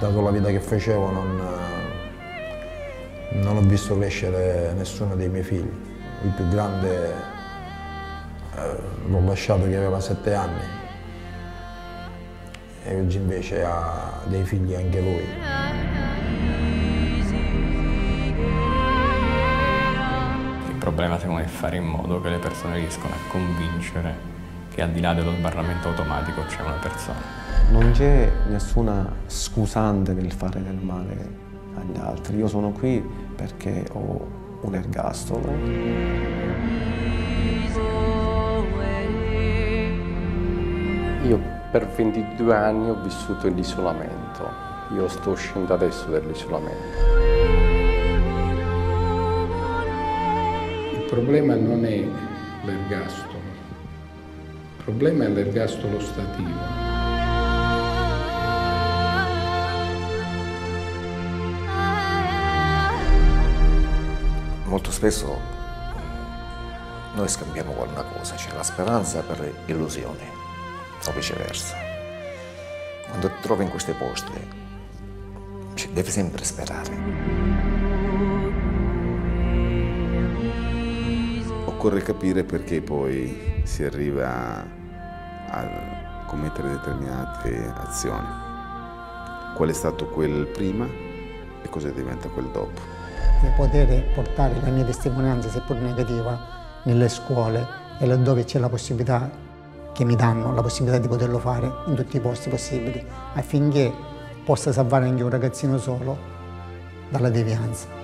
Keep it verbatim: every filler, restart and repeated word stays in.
Dato la vita che facevo, non, non ho visto crescere nessuno dei miei figli. Il più grande eh, l'ho lasciato che aveva sette anni e oggi invece ha dei figli anche lui. Il problema secondo me è fare in modo che le persone riescano a convincere che al di là dello sbarramento automatico c'è una persona. Non c'è nessuna scusante nel fare del male agli altri. Io sono qui perché ho un ergastolo. Io per ventidue anni ho vissuto in isolamento. Io sto uscendo adesso dall'isolamento. Il problema non è l'ergastolo. Il problema è l'ergastolo stativo. Molto spesso noi scambiamo una cosa, cioè la speranza per illusione, o viceversa. Quando ti trovi in queste poste, cioè, devi sempre sperare. Occorre capire perché poi si arriva a commettere determinate azioni. Qual è stato quel prima e cosa diventa quel dopo. Di poter portare la mia testimonianza, seppur negativa, nelle scuole e laddove c'è la possibilità che mi danno, la possibilità di poterlo fare in tutti i posti possibili, affinché possa salvare anche un ragazzino solo dalla devianza.